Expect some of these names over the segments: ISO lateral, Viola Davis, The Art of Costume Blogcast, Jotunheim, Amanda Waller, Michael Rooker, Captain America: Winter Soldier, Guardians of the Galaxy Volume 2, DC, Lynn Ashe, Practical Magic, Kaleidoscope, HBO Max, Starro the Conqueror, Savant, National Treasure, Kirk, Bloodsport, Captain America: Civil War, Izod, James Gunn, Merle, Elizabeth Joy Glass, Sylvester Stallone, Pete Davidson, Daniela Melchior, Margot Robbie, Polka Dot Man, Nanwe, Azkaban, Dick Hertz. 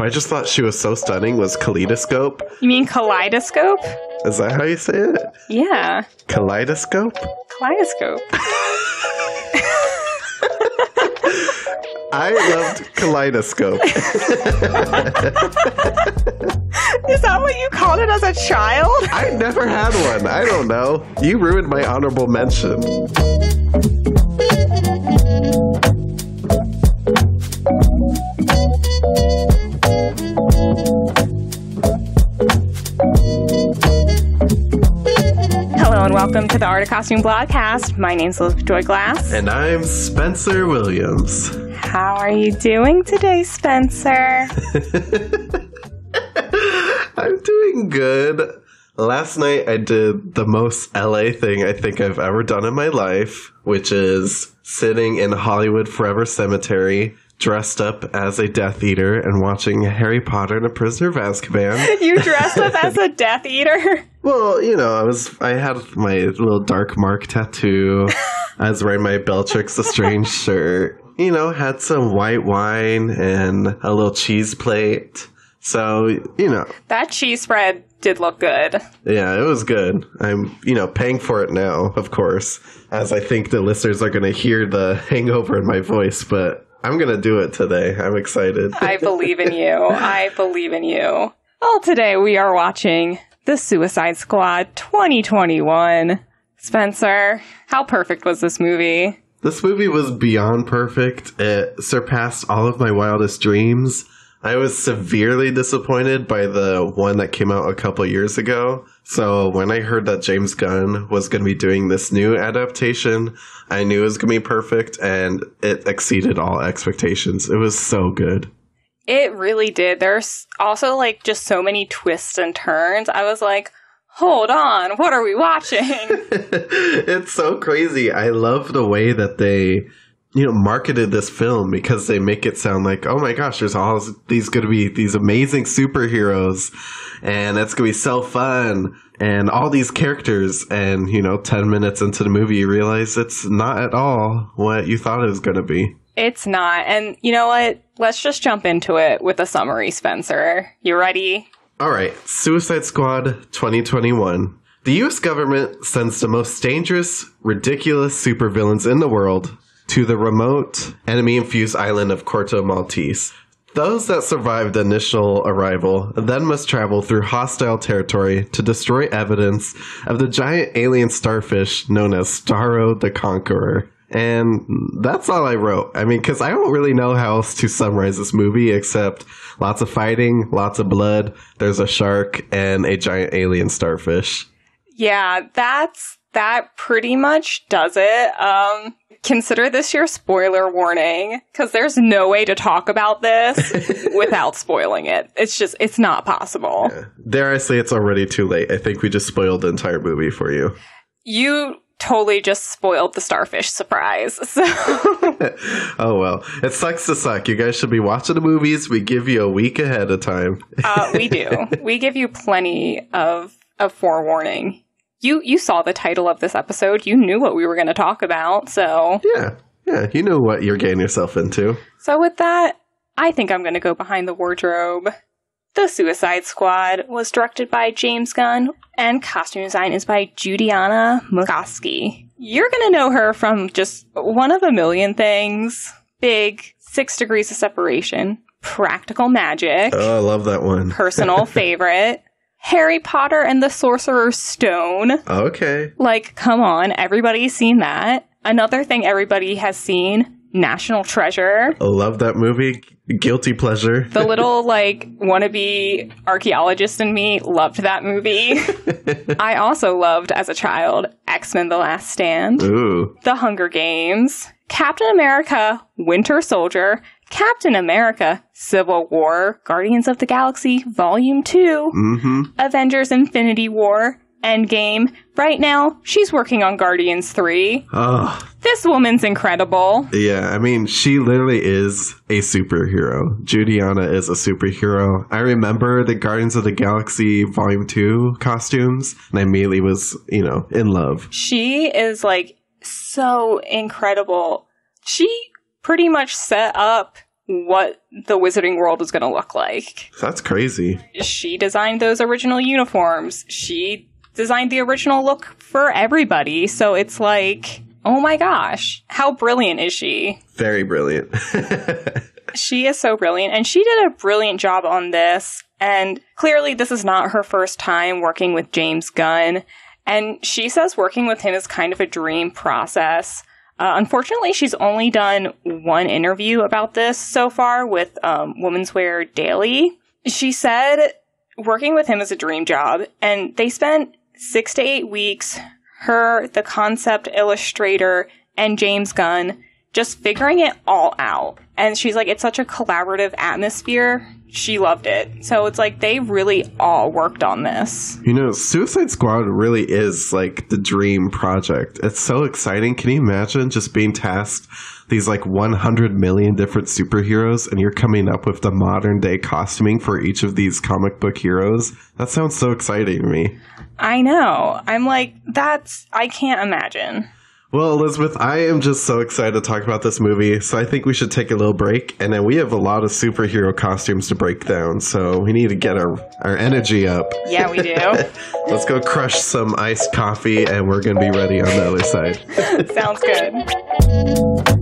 I just thought she was so stunning was Kaleidoscope. You mean Kaleidoscope? Is that how you say it? Yeah. Kaleidoscope? Kaleidoscope. I loved Kaleidoscope. Is that what you called it as a child? I never had one. I don't know. You ruined my honorable mention. Welcome to the Art of Costume Blogcast. My name's Elizabeth Joy Glass. And I'm Spencer Williams. How are you doing today, Spencer? I'm doing good. Last night I did the most LA thing I think I've ever done in my life, which is sitting in Hollywood Forever Cemetery, dressed up as a Death Eater and watching Harry Potter and a Prisoner of Azkaban. You dressed up as a Death Eater? Well, you know, I had my little dark mark tattoo. I was wearing my Bellatrix Lestrange shirt. You know, had some white wine and a little cheese plate. So, you know. That cheese spread did look good. Yeah, it was good. I'm, you know, paying for it now, of course, as I think the listeners are going to hear the hangover in my voice, but I'm going to do it today. I'm excited. I believe in you. I believe in you. Well, today we are watching The Suicide Squad 2021. Spencer, how perfect was this movie? This movie was beyond perfect. It surpassed all of my wildest dreams. I was severely disappointed by the one that came out a couple years ago. So when I heard that James Gunn was going to be doing this new adaptation, I knew it was going to be perfect, and it exceeded all expectations. It was so good. It really did. There's also, like, just so many twists and turns. I was like, hold on, what are we watching? It's so crazy. I love the way that they, you know, marketed this film, because they make it sound like, oh my gosh, there's all these going to be these amazing superheroes, and it's going to be so fun, and all these characters, and, you know, 10 minutes into the movie, you realize it's not at all what you thought it was going to be. It's not, and you know what? Let's just jump into it with a summary, Spencer. You ready? All right, Suicide Squad 2021. The U.S. government sends the most dangerous, ridiculous supervillains in the world to the remote, enemy-infused island of Corto Maltese. Those that survive the initial arrival then must travel through hostile territory to destroy evidence of the giant alien starfish known as Starro the Conqueror. And that's all I wrote. I mean, because I don't really know how else to summarize this movie except lots of fighting, lots of blood, there's a shark, and a giant alien starfish. Yeah, that pretty much does it. Consider this your spoiler warning, because there's no way to talk about this without spoiling it. It's just, it's not possible. Yeah. Dare I say it's already too late. I think we just spoiled the entire movie for you. You totally just spoiled the starfish surprise. So. Oh, well. It sucks to suck. You guys should be watching the movies. We give you a week ahead of time. We do. We give you plenty of forewarning. You saw the title of this episode. You knew what we were going to talk about, so. Yeah. You know what you're getting yourself into. So with that, I think I'm going to go behind the wardrobe. The Suicide Squad was directed by James Gunn, and costume design is by Judianna Makovsky. You're going to know her from just one of a million things. Big, 6 degrees of separation. Practical Magic. Oh, I love that one. Personal favorite. Harry Potter and the Sorcerer's Stone. Okay. Like, come on. Everybody's seen that. Another thing everybody has seen, National Treasure. I love that movie. Guilty pleasure. The little, like, wannabe archaeologist in me loved that movie. I also loved, as a child, X-Men The Last Stand. Ooh. The Hunger Games. Captain America, Winter Soldier. Captain America, Civil War, Guardians of the Galaxy, Volume 2, Avengers Infinity War, Endgame. Right now, she's working on Guardians 3. Oh. This woman's incredible. Yeah, I mean, she literally is a superhero. Judianna is a superhero. I remember the Guardians of the Galaxy Volume 2 costumes, and I immediately was, you know, in love. She is, like, so incredible. She pretty much set up what the Wizarding World was going to look like. That's crazy. She designed those original uniforms. She designed the original look for everybody. So it's like, oh my gosh, how brilliant is she? Very brilliant. She is so brilliant. And she did a brilliant job on this. And clearly this is not her first time working with James Gunn. And she says working with him is kind of a dream process. Unfortunately, she's only done one interview about this so far with Women's Wear Daily. She said working with him is a dream job, and they spent 6 to 8 weeks, her, the concept illustrator, and James Gunn, just figuring it all out. And she's like, it's such a collaborative atmosphere. She loved it. So it's like they really all worked on this. You know, Suicide Squad really is like the dream project. It's so exciting. Can you imagine just being tasked these like 100 million different superheroes and you're coming up with the modern day costuming for each of these comic book heroes? That sounds so exciting to me. I know. I'm like, I can't imagine. Well, Elizabeth, I am just so excited to talk about this movie, so I think we should take a little break, and then we have a lot of superhero costumes to break down, so we need to get our energy up. Yeah, we do. Let's go crush some iced coffee, and we're going to be ready on the other side. Sounds good.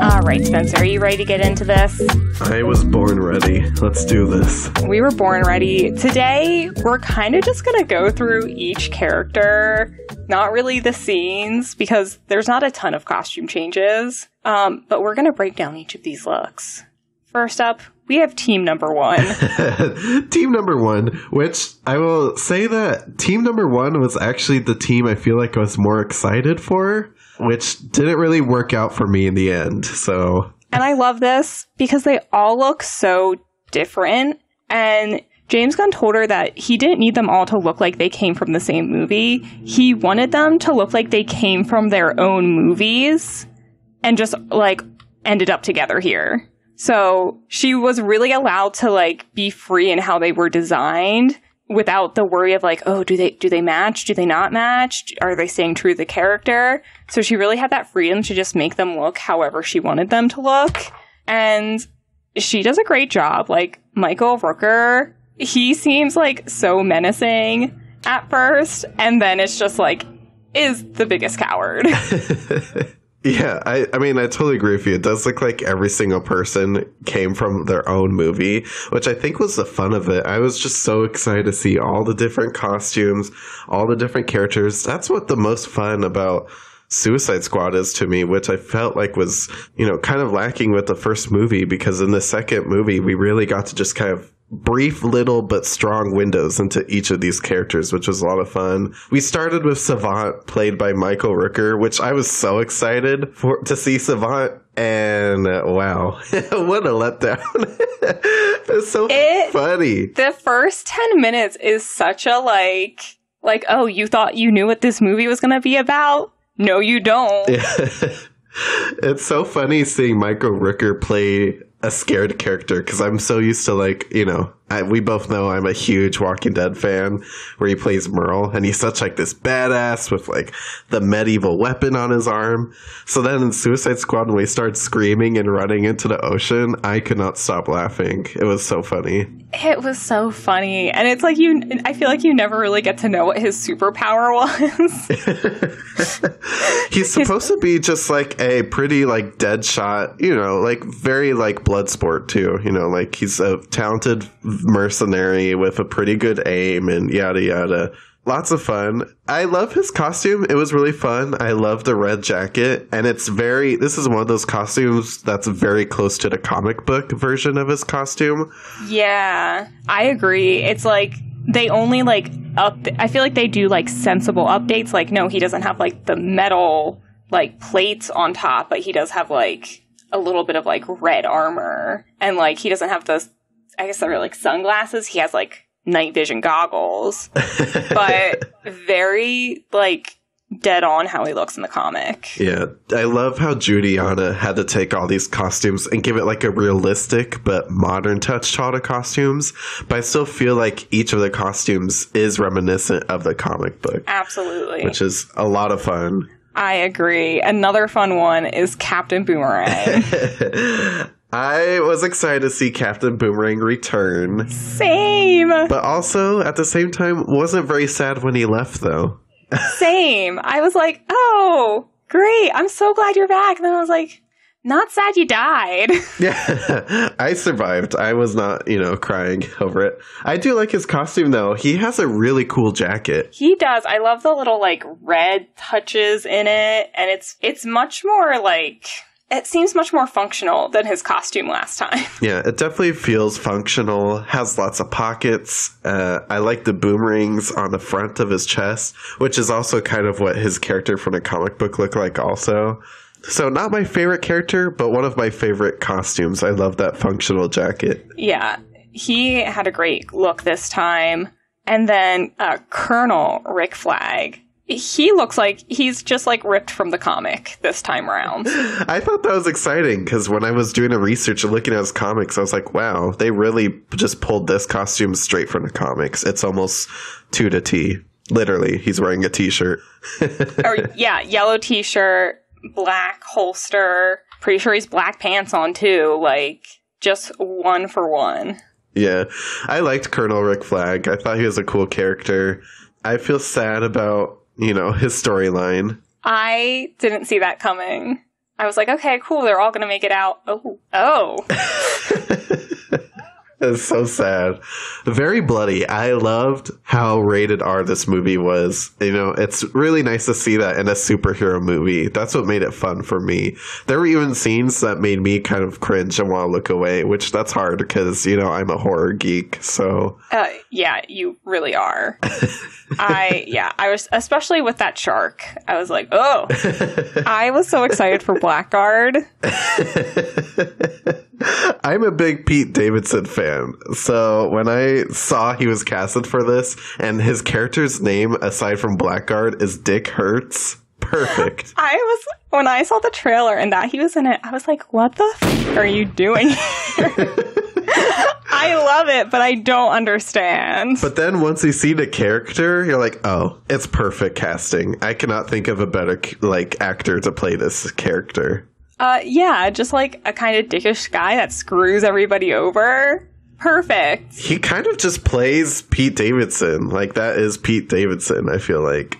All right, Spencer, are you ready to get into this? I was born ready. Let's do this. We were born ready. Today, we're kind of just going to go through each character, not really the scenes, because there's not a ton of costume changes, but we're going to break down each of these looks. First up, we have team number one. Team number one, which I will say that team number one was actually the team I feel like I was more excited for, which didn't really work out for me in the end. So, and I love this because they all look so different. And James Gunn told her that he didn't need them all to look like they came from the same movie. He wanted them to look like they came from their own movies and just like ended up together here. So she was really allowed to like be free in how they were designed without the worry of like, oh, do they match? Do they not match? Are they staying true to the character? So she really had that freedom to just make them look however she wanted them to look. And she does a great job. Like Michael Rooker, he seems like so menacing at first, and then it's just like, is the biggest coward. Yeah, I mean, I totally agree with you. It does look like every single person came from their own movie, which I think was the fun of it. I was just so excited to see all the different costumes, all the different characters. That's what the most fun about Suicide Squad is to me, which I felt like was, you know, kind of lacking with the first movie, because in the second movie, we really got to just kind of brief little but strong windows into each of these characters, which was a lot of fun. We started with Savant, played by Michael Rooker, which I was so excited to see Savant, and wow, what a letdown. It's so funny. The first 10 minutes is such a like, oh, you thought you knew what this movie was going to be about? No, you don't. It's so funny seeing Michael Rooker play a scared character, because I'm so used to, like, you know, we both know I'm a huge Walking Dead fan, where he plays Merle, and he's such like this badass with like the medieval weapon on his arm. So then in Suicide Squad, when we start screaming and running into the ocean, I could not stop laughing. It was so funny. It was so funny. And it's like, I feel like you never really get to know what his superpower was. He's supposed to be just like a pretty like dead shot, you know, like very like Bloodsport too, you know, like he's a talented mercenary with a pretty good aim and yada yada. Lots of fun. I love his costume. It was really fun. I love the red jacket, and it's very, this is one of those costumes that's very close to the comic book version of his costume. Yeah, I agree. It's like they only like I feel like they do like sensible updates. Like, no, he doesn't have like the metal like plates on top, but he does have like a little bit of like red armor, and like he doesn't have those, I guess they're like sunglasses. He has like night vision goggles, but very like dead on how he looks in the comic. Yeah, I love how Judianna had to take all these costumes and give it like a realistic but modern touch to all the costumes, but I still feel like each of the costumes is reminiscent of the comic book. Absolutely. Which is a lot of fun. I agree. Another fun one is Captain Boomerang. I was excited to see Captain Boomerang return. Same. But also, at the same time, wasn't very sad when he left, though. Same. I was like, oh, great. I'm so glad you're back. And then I was like, not sad you died. Yeah, I survived. I was not, crying over it. I do like his costume, though. He has a really cool jacket. He does. I love the little, red touches in it. And it's much more, it seems much more functional than his costume last time. Yeah, it definitely feels functional, has lots of pockets. I like the boomerangs on the front of his chest, which is also kind of what his character from the comic book looked like also. So not my favorite character, but one of my favorite costumes. I love that functional jacket. Yeah, he had a great look this time. And then Colonel Rick Flag. He looks like he's just ripped from the comic this time around. I thought that was exciting because when I was doing the research and looking at his comics, I was like, wow, they really just pulled this costume straight from the comics. It's almost to the T. Literally, he's wearing a t-shirt. Yeah, yellow t-shirt, black holster. Pretty sure he's black pants on too. Just one for one. Yeah, I liked Colonel Rick Flag. I thought he was a cool character. I feel sad about his storyline. I didn't see that coming. I was like, okay, cool. They're all going to make it out. Oh. It's so sad. Very bloody. I loved how rated R this movie was. It's really nice to see that in a superhero movie. That's what made it fun for me. There were even scenes that made me kind of cringe and want to look away, which that's hard because, I'm a horror geek. So yeah, you really are. I was, especially with that shark. I was like, oh, I was so excited for Blackguard. I'm a big Pete Davidson fan, so when I saw he was casted for this, and his character's name, aside from Blackguard, is Dick Hertz, perfect. When I saw the trailer and that he was in it, I was like, what the f*** are you doing here? I love it, but I don't understand. But then once you see the character, you're like, oh, it's perfect casting. I cannot think of a better, actor to play this character. Yeah, just a kind of dickish guy that screws everybody over. Perfect. He kind of just plays Pete Davidson. That is Pete Davidson, I feel like.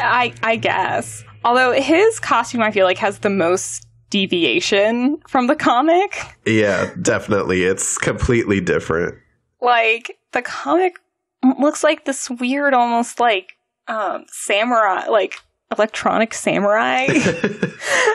I guess. Although his costume, I feel like, has the most deviation from the comic. Yeah, definitely. It's completely different. The comic looks like this weird, almost samurai, electronic samurai.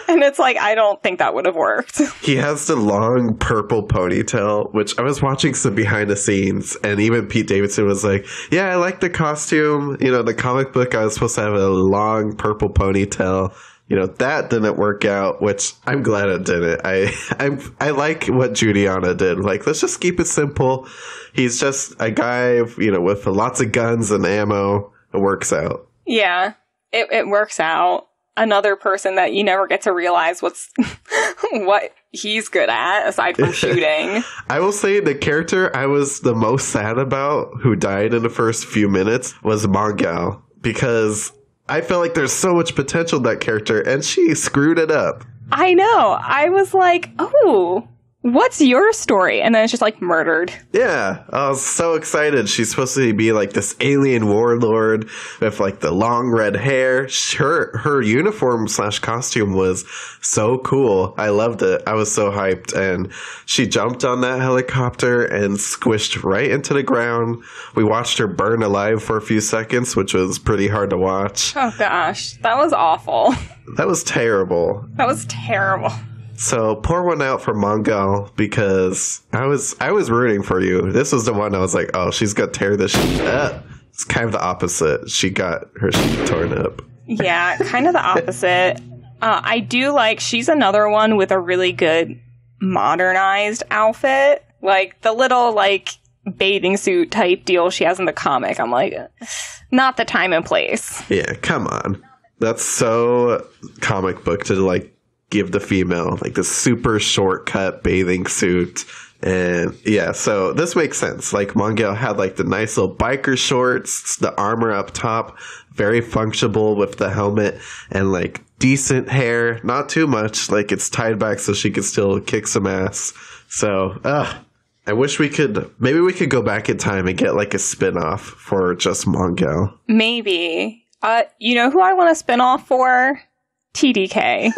And it's I don't think that would have worked. He has the long purple ponytail, which I was watching some behind the scenes, and even Pete Davidson was like, yeah, I like the costume. The comic book, I was supposed to have a long purple ponytail. That didn't work out, which I'm glad it didn't. I like what Judianna did. Let's just keep it simple. He's just a guy, with lots of guns and ammo. It works out. Yeah. It works out. Another person that you never get to realize what he's good at, aside from shooting. I will say the character I was the most sad about, who died in the first few minutes, was Mongal. Because I felt like there's so much potential in that character, and she screwed it up. I know. I was like, oh, what's your story? And then it's just murdered. Yeah, I was so excited. She's supposed to be this alien warlord with the long red hair. Her uniform / costume was so cool. I loved it. I was so hyped. And she jumped on that helicopter and squished right into the ground. We watched her burn alive for a few seconds, which was pretty hard to watch. Oh gosh, that was awful. That was terrible. That was terrible. So pour one out for Mongal, because I was rooting for you. This was the one I was like, oh, she's gonna tear this shit up. It's kind of the opposite. She got her shit torn up. Yeah, kind of the opposite. I do she's another one with a really good modernized outfit. The little bathing suit type deal she has in the comic. I'm like, not the time and place. Yeah, come on. That's so comic book to, like, give the female, like, the super shortcut bathing suit. And, yeah, so this makes sense. Like, Mongal had, like, the nice little biker shorts, the armor up top, very functional with the helmet, and, like, decent hair. Not too much. Like, it's tied back so she could still kick some ass. So, I wish we could... Maybe we could go back in time and get, like, a spin-off for just Mongal. Maybe. You know who I want a spin-off for? TDK.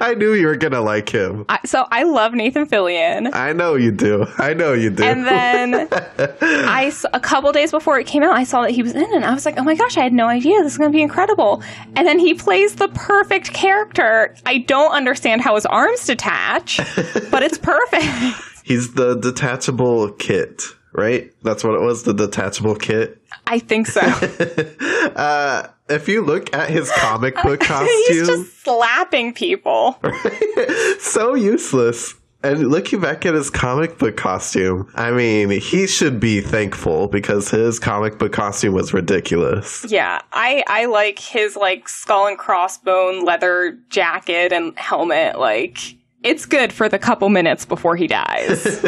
I knew you were going to like him. I love Nathan Fillion. I know you do. And then a couple days before it came out, I saw that he was in it. And I was like, oh my gosh, I had no idea. This is going to be incredible. And then he plays the perfect character. I don't understand how his arms detach, but it's perfect. He's the detachable kit, right? That's what it was, the detachable kit? I think so. If you look at his comic book costume... He's just slapping people. So useless. And looking back at his comic book costume, I mean, he should be thankful because his comic book costume was ridiculous. Yeah, I like his, like, skull and crossbone leather jacket and helmet, like... It's good for the couple minutes before he dies.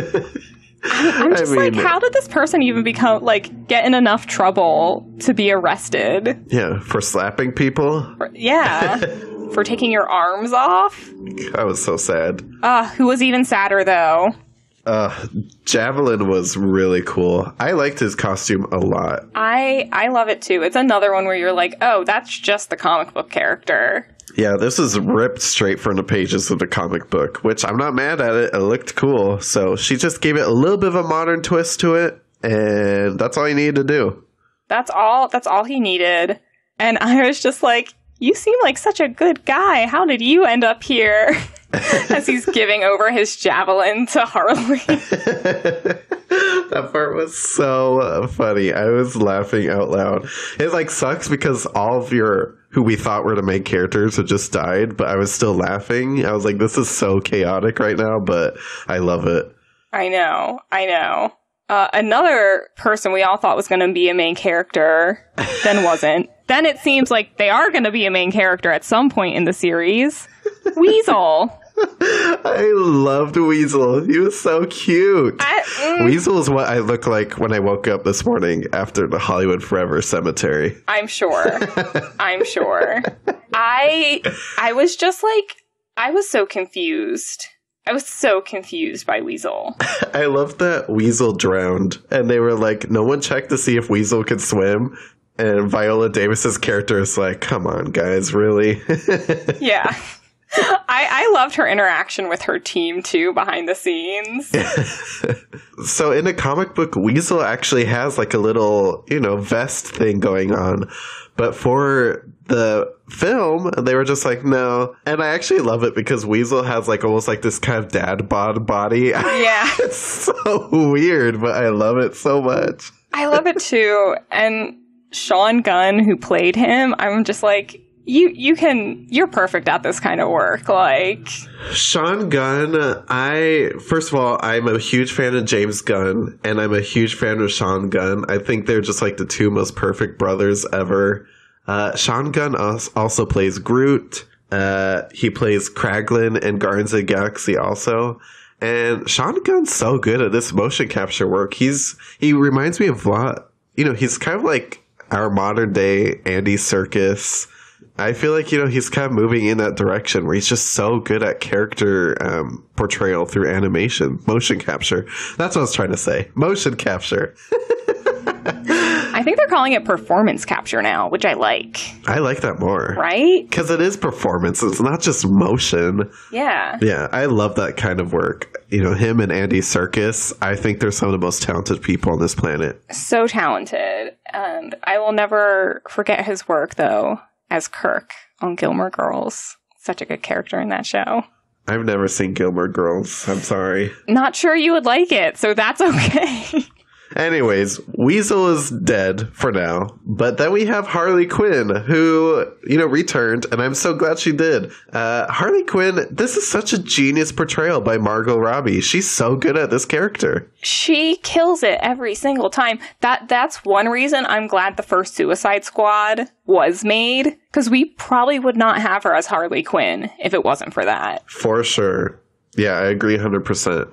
I mean, how did this person even become, like, get in enough trouble to be arrested? Yeah, for slapping people? For taking your arms off? That was so sad. Who was even sadder, though? Javelin was really cool. I liked his costume a lot. I love it, too. It's another one where you're like, oh, that's just the comic book character. Yeah, this is ripped straight from the pages of the comic book, which I'm not mad at it. It looked cool. So she just gave it a little bit of a modern twist to it, and that's all he needed to do. That's all he needed. And I was just like, you seem like such a good guy. How did you end up here? As he's giving over his javelin to Harley. That part was so funny. I was laughing out loud. It, like, sucks because all of your... who we thought were the main characters had just died, but I was still laughing. I was like, this is so chaotic right now, but I love it. I know. Another person we all thought was going to be a main character, then wasn't. Then it seems like they are going to be a main character at some point in the series. Weasel. I loved Weasel. He was so cute. Weasel is what I look like when I woke up this morning after the Hollywood Forever cemetery. I'm sure. I was just like, I was so confused. I was so confused by Weasel. I love that Weasel drowned. And they were like, no one checked to see if Weasel could swim. And Viola Davis's character is like, come on, guys, really? Yeah. I loved her interaction with her team, too, behind the scenes. So in the comic book, Weasel actually has, like, a little, you know, vest thing going on. But for the film, they were just like, no. And I actually love it because Weasel has, like, almost like this kind of dad bod body. Yeah. It's so weird, but I love it so much. I love it, too. And Sean Gunn, who played him, I'm just like... You're perfect at this kind of work, like... Sean Gunn, first of all, I'm a huge fan of James Gunn, and I'm a huge fan of Sean Gunn. I think they're just, like, the two most perfect brothers ever. Sean Gunn also plays Groot. He plays Kraglin in Guardians of the Galaxy also. And Sean Gunn's so good at this motion capture work. He reminds me of a lot... You know, he's kind of like our modern-day Andy Serkis... I feel like, you know, he's kind of moving in that direction where he's just so good at character portrayal through animation. Motion capture. That's what I was trying to say. Motion capture. I think they're calling it performance capture now, which I like. I like that more. Right? Because it is performance. It's not just motion. Yeah. Yeah. I love that kind of work. You know, him and Andy Serkis, I think they're some of the most talented people on this planet. So talented. And I will never forget his work, though. As Kirk on Gilmore Girls. Such a good character in that show. I've never seen Gilmore Girls. I'm sorry. Not sure you would like it, so that's okay. Anyways, Weasel is dead for now, but then we have Harley Quinn, who, you know, returned, and I'm so glad she did. Harley Quinn, this is such a genius portrayal by Margot Robbie. She's so good at this character. She kills it every single time. That's one reason I'm glad the first Suicide Squad was made, because we probably would not have her as Harley Quinn if it wasn't for that. For sure. Yeah, I agree 100%.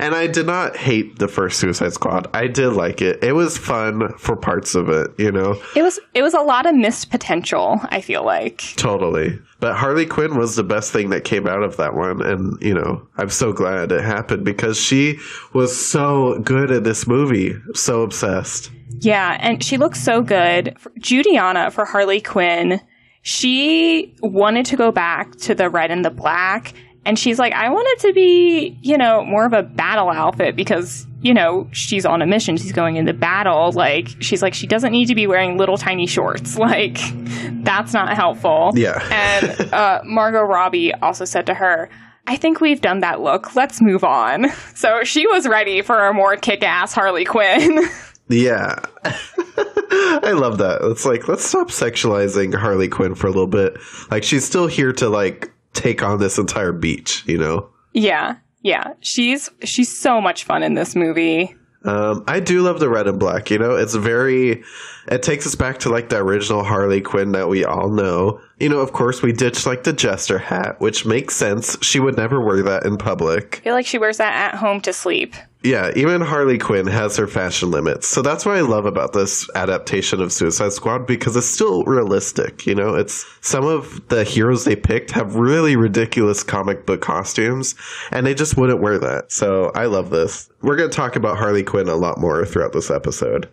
And I did not hate the first Suicide Squad. I did like it. It was fun for parts of it, you know? It was a lot of missed potential, I feel like. Totally. But Harley Quinn was the best thing that came out of that one. And, you know, I'm so glad it happened because she was so good in this movie. So obsessed. Yeah, and she looks so good. Judianna for Harley Quinn, she wanted to go back to the red and the black. And she's like, I want it to be, you know, more of a battle outfit because, you know, she's on a mission. She's going into battle. Like, she's like, she doesn't need to be wearing little tiny shorts. Like, that's not helpful. Yeah. And Margot Robbie also said to her, I think we've done that look. Let's move on. So she was ready for a more kick-ass Harley Quinn. Yeah. I love that. It's like, let's stop sexualizing Harley Quinn for a little bit. Like, she's still here to, like, take on this entire beach, you know? Yeah. She's so much fun in this movie. I do love the red and black, you know? It takes us back to, like, the original Harley Quinn that we all know. You know, of course, we ditched, like, the jester hat, which makes sense. She would never wear that in public. I feel like she wears that at home to sleep. Yeah, even Harley Quinn has her fashion limits. So that's what I love about this adaptation of Suicide Squad, because it's still realistic, you know? It's some of the heroes they picked have really ridiculous comic book costumes, and they just wouldn't wear that. So I love this. We're going to talk about Harley Quinn a lot more throughout this episode.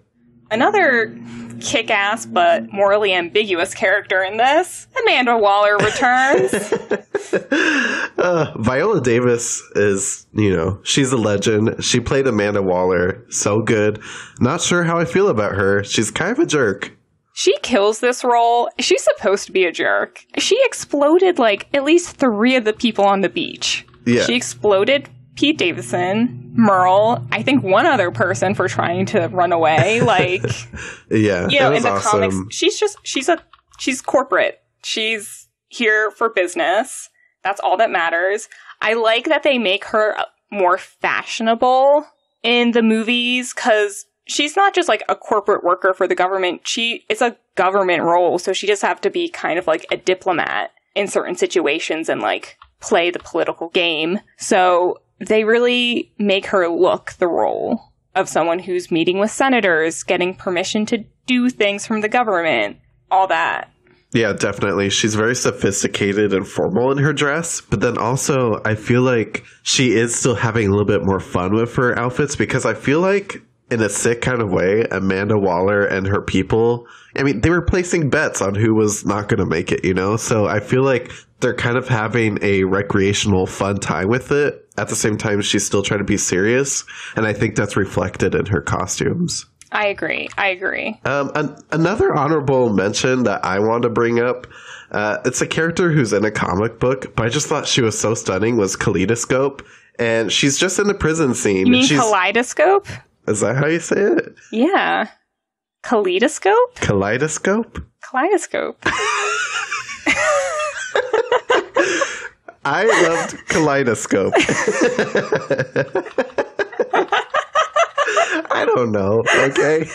Another kick-ass but morally ambiguous character in this, Amanda Waller returns. Viola Davis is, you know, she's a legend. She played Amanda Waller so good. Not sure how I feel about her. She's kind of a jerk. She kills this role. She's supposed to be a jerk. She exploded, like, at least 3 of the people on the beach. Yeah. She exploded Pete Davidson, Merle, I think one other person for trying to run away. Like, yeah, you know, in the awesome. Comics, she's corporate. She's here for business. That's all that matters. I like that they make her more fashionable in the movies because she's not just like a corporate worker for the government. It's a government role, so she just have to be kind of like a diplomat in certain situations and like play the political game. So they really make her look the role of someone who's meeting with senators, getting permission to do things from the government, all that. Yeah, definitely. She's very sophisticated and formal in her dress. But then also, I feel like she is still having a little bit more fun with her outfits because I feel like, in a sick kind of way, Amanda Waller and her people, I mean, they were placing bets on who was not going to make it, you know? So I feel like they're kind of having a recreational fun time with it. At the same time, she's still trying to be serious, and I think that's reflected in her costumes. I agree. Another honorable mention that I want to bring up, it's a character who's in a comic book, but I just thought she was so stunning, was Kaleidoscope, and she's just in the prison scene. You mean Kaleidoscope? Is that how you say it? Yeah. Kaleidoscope? Kaleidoscope. I loved Kaleidoscope. I don't know, okay?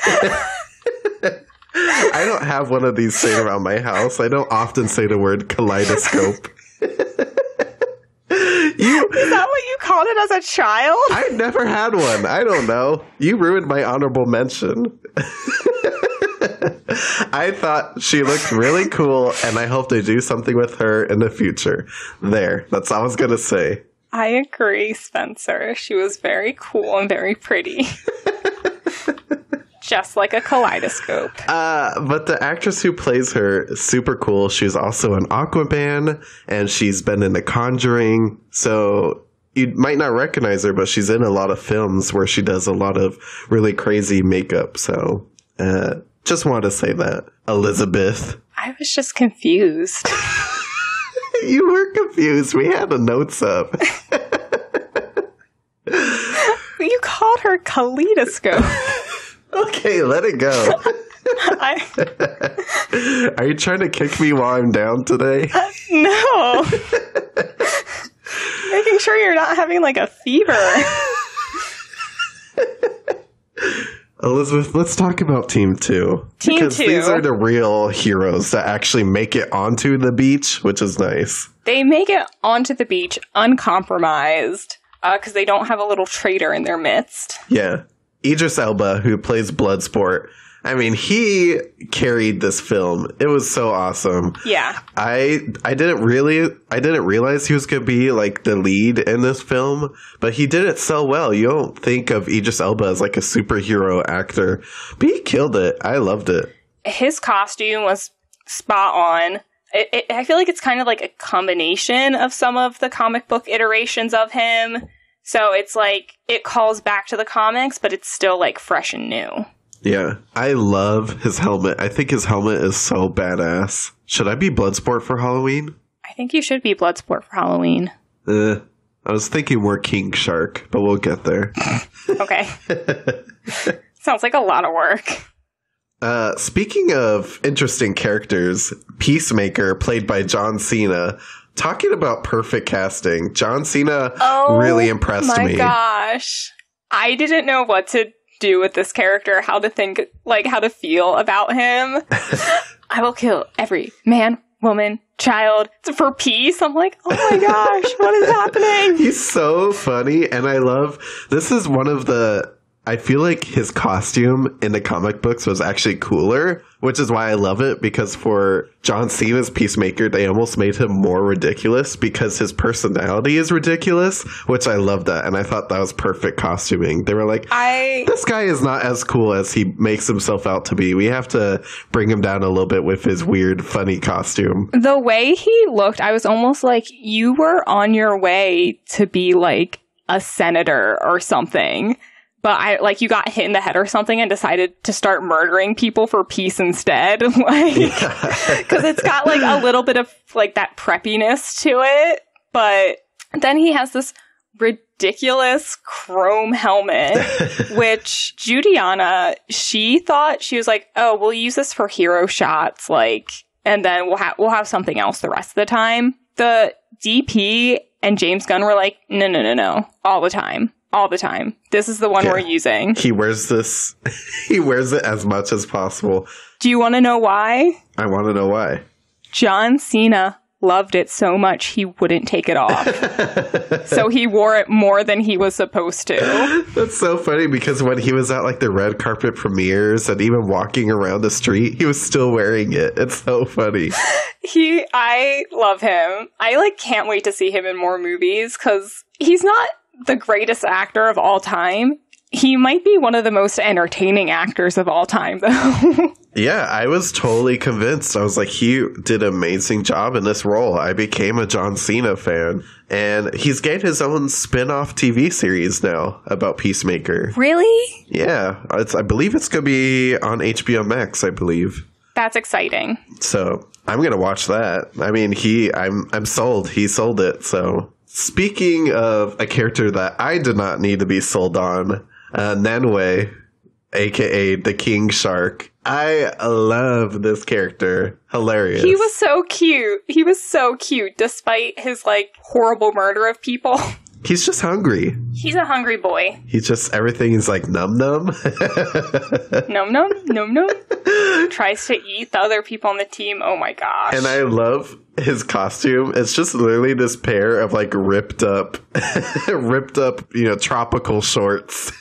I don't have one of these sitting around my house. I don't often say the word kaleidoscope. Is that what you called it as a child? I never had one. I don't know. You ruined my honorable mention. I thought she looked really cool, and I hope they do something with her in the future. There. That's all I was going to say. I agree, Spencer. She was very cool and very pretty. Just like a kaleidoscope. But the actress who plays her, super cool. She's also an Aquaman, and she's been in The Conjuring. So you might not recognize her, but she's in a lot of films where she does a lot of really crazy makeup. So, just wanted to say that, Elizabeth. I was just confused. You were confused. We had the notes up. You called her Kaleidoscope. Okay, let it go. Are you trying to kick me while I'm down today? No. Making sure you're not having like a fever. Elizabeth, let's talk about Team 2. Team 2. These are the real heroes that actually make it onto the beach, which is nice. They make it onto the beach uncompromised because they don't have a little traitor in their midst. Yeah. Idris Elba, who plays Bloodsport. I mean, he carried this film. It was so awesome. Yeah. I didn't realize he was going to be like the lead in this film, but he did it so well. You don't think of Idris Elba as like a superhero actor, but he killed it. I loved it. His costume was spot on. I feel like it's kind of like a combination of some of the comic book iterations of him. So it's like it calls back to the comics, but it's still like fresh and new. Yeah, I love his helmet. I think his helmet is so badass. Should I be Bloodsport for Halloween? I think you should be Bloodsport for Halloween. I was thinking more King Shark, but we'll get there. Okay. Sounds like a lot of work. Speaking of interesting characters, Peacemaker, played by John Cena. Talking about perfect casting, John Cena really impressed me. Oh my gosh. I didn't know what to do with this character, how to think, like how to feel about him. I will kill every man, woman, child for peace. I'm like, oh my gosh, what is happening? He's so funny, and I love this is one of the I feel like his costume in the comic books was actually cooler, which is why I love it, because for John Cena's Peacemaker, they almost made him more ridiculous because his personality is ridiculous, which I love that. And I thought that was perfect costuming. They were like, this guy is not as cool as he makes himself out to be. We have to bring him down a little bit with his weird, funny costume. The way he looked, I was almost like, you were on your way to be like a senator or something. But you got hit in the head or something and decided to start murdering people for peace instead. Because it's got like a little bit of like that preppiness to it. But then he has this ridiculous chrome helmet, which Judianna, she thought, she was like, oh, we'll use this for hero shots. Like, and then we'll have something else the rest of the time. The DP and James Gunn were like, no, all the time. All the time. This is the one we're using. He wears this. He wears it as much as possible. Do you want to know why? I want to know why. John Cena loved it so much he wouldn't take it off. So he wore it more than he was supposed to. That's so funny because when he was at like the red carpet premieres and even walking around the street, he was still wearing it. It's so funny. I love him. I like can't wait to see him in more movies because he's not the greatest actor of all time. He might be one of the most entertaining actors of all time, though. Yeah, I was totally convinced. I was like, he did an amazing job in this role. I became a John Cena fan. And he's getting his own spin-off TV series now about Peacemaker. Really? Yeah. I believe it's going to be on HBO Max, I believe. That's exciting. So I'm going to watch that. I mean, I'm sold. He sold it, so... Speaking of a character that I did not need to be sold on, Nanwe, a.k.a. the King Shark. I love this character. Hilarious. He was so cute. Despite his, like, horrible murder of people. He's just hungry. He's a hungry boy. He's just everything is like num-num. Num-num. Tries to eat the other people on the team. Oh, my gosh. And I love... his costume, it's just literally this pair of like ripped up, you know, tropical shorts.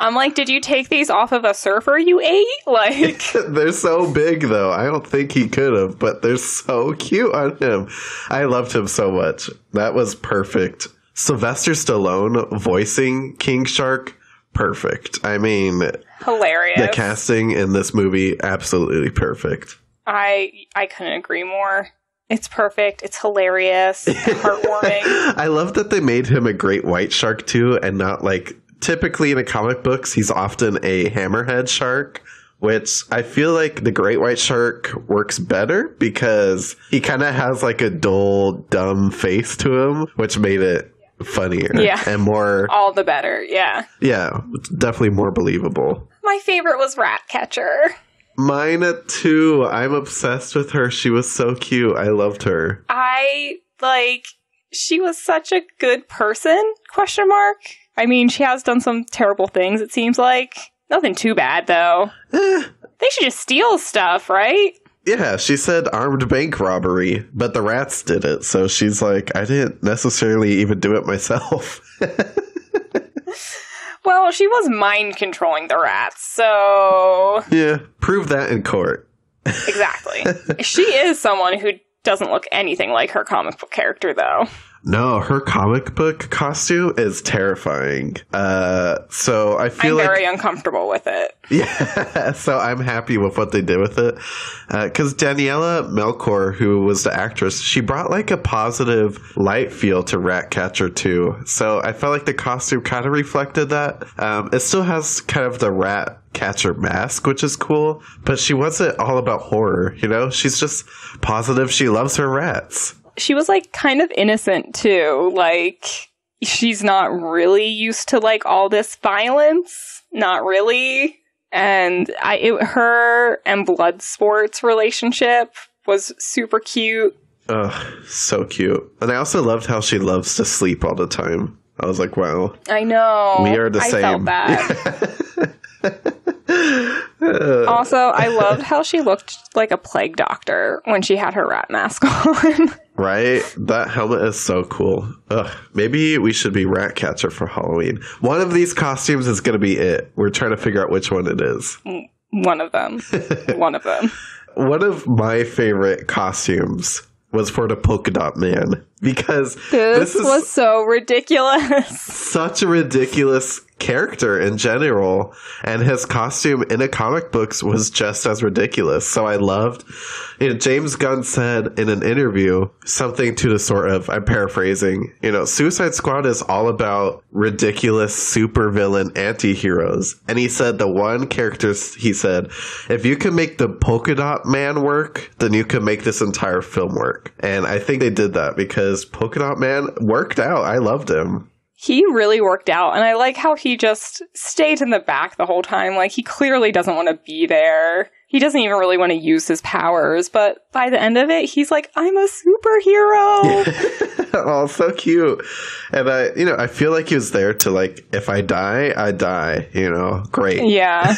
I'm like, did you take these off of a surfer you ate? Like, they're so big though. I don't think he could have, but they're so cute on him. I loved him so much. That was perfect. Sylvester Stallone voicing King Shark. Perfect. I mean, hilarious. The casting in this movie, absolutely perfect. I couldn't agree more. It's perfect. It's hilarious. Heartwarming. I love that they made him a great white shark, too, and not like typically in the comic books, he's often a hammerhead shark, which I feel like the great white shark works better because he kind of has like a dull, dumb face to him, which made it funnier and more... All the better, yeah, definitely more believable. My favorite was Ratcatcher. Mine too. I'm obsessed with her. She was so cute. I loved her. She was such a good person, ? I mean, she has done some terrible things, it seems like. Nothing too bad, though. They should just steal stuff, right? Yeah, she said armed bank robbery, but the rats did it. So she's like, I didn't necessarily even do it myself. Well, she was mind-controlling the rats, so... Yeah, prove that in court. Exactly. She is someone who doesn't look anything like her comic book character, though. No, her comic book costume is terrifying. So I feel I'm very uncomfortable with it. Yeah, so I'm happy with what they did with it. Because Daniela Melchior, who was the actress, she brought a positive light feel to Ratcatcher too. So I felt like the costume kind of reflected that. It still has kind of the Ratcatcher mask, which is cool. But she wasn't all about horror, you know? She's just positive. She loves her rats. She was, kind of innocent, too. She's not really used to, all this violence. Not really. And her and Bloodsport's relationship was super cute. Ugh, so cute. And I also loved how she loves to sleep all the time. I was like, wow. I know. We are the same. I felt that. Also, I loved how she looked like a plague doctor when she had her rat mask on. Right? That helmet is so cool. Ugh. Maybe we should be Ratcatcher for Halloween. One of these costumes is going to be it. We're trying to figure out which one it is. One of them. One of them. One of my favorite costumes was for the Polka Dot Man. Because this was so ridiculous. Such a ridiculous character in general. And his costume in the comic books was just as ridiculous. So I loved, James Gunn said in an interview something to the sort of, I'm paraphrasing, Suicide Squad is all about ridiculous supervillain anti-heroes. And he said the one character, he said, if you can make the Polka Dot Man work, then you can make this entire film work. And I think they did that because Polka Dot Man worked out. I loved him. He really worked out. And I like how he just stayed in the back the whole time. He clearly doesn't want to be there. He doesn't even really want to use his powers. But by the end of it, he's like, I'm a superhero. Oh, so cute. And I feel like he was there to if I die, I die. Great. Yeah.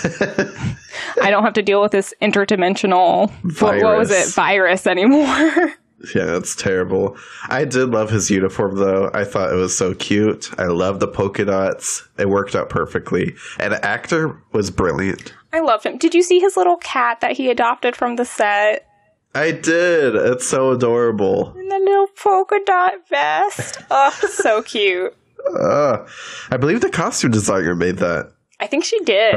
I don't have to deal with this interdimensional virus. What was it? Virus anymore. Yeah, that's terrible. I did love his uniform, though. I thought it was so cute. I love the polka dots. It worked out perfectly. And the actor was brilliant. I loved him. Did you see his little cat that he adopted from the set? I did. It's so adorable. And the little polka dot vest. Oh, so cute. I believe the costume designer made that. I think she did.